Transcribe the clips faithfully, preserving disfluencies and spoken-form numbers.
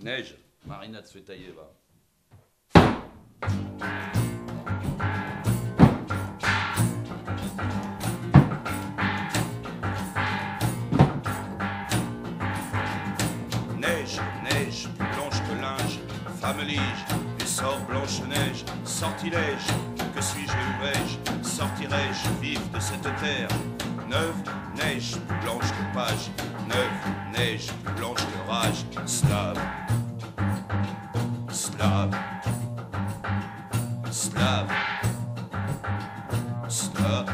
Neige, Marina Tsvetaeva. Neige, neige, plus blanche que linge, femme lige, et sort Blanche-Neige, sortilège, que suis-je et où vais-je, sortirai-je vif de cette terre. Neuve, neige, plus blanche que page, neuve, neige, plus blanche que rage, slave, slave, slave, slave.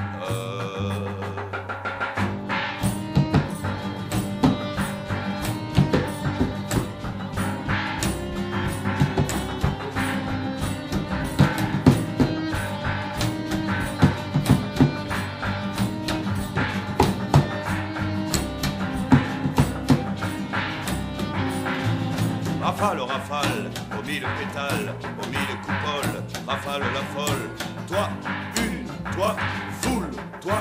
Rafale, rafale, aux mille pétales, aux mille coupoles, rafale la folle. Toi, une, toi, foule, toi,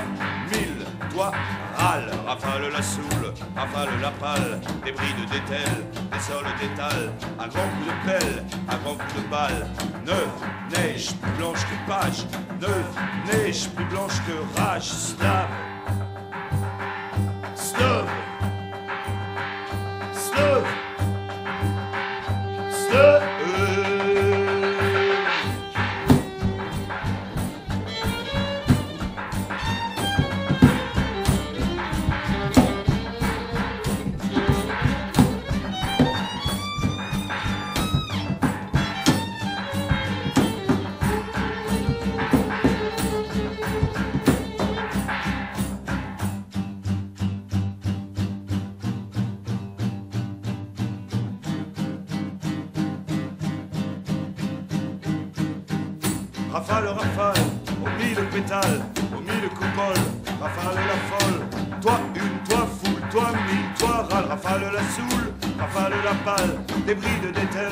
mille, toi, râle. Rafale la soule, rafale la pâle, des brides d'étel, des sols d'étal, un grand coup de pelle, un grand coup de balle. Neuve, neige, plus blanche que page, neuve, neige, plus blanche que rage, slave, slave, slave. Rafale, rafale, aux mille pétales, aux mille coupoles, rafale la folle. Toi une, toi foule, toi mille, toi râle. Rafale la soule, rafale la pâle, des brides d'étel,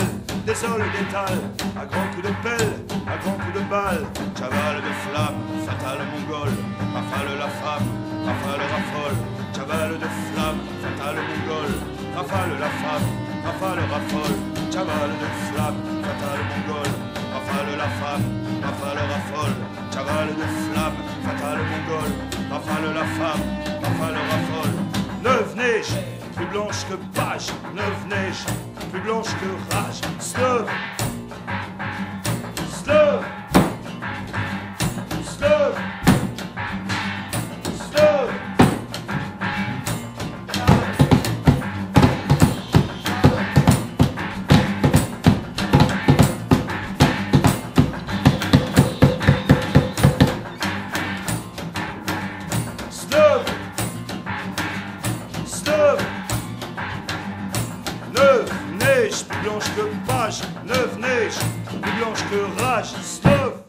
des sols d'étal. À grands coups de pelle, à grands coups de balle, chavale de flamme, fatale mongole. Rafale la femme, rafale raffole, chavale de flamme, fatale mongole. Rafale la femme, rafale raffole, chavale de flamme, fatale mongole. Rafale la femme, rafale raffole, chavale de flamme, fatale mongole. Rafale la femme, rafale raffole. Neuve neige, plus blanche que page, neuve neige, plus blanche que rage. Sleuve, sleuve, sleuve, sleuve. Neige, plus blanche que page, neuve neige, plus blanche que rage, stop.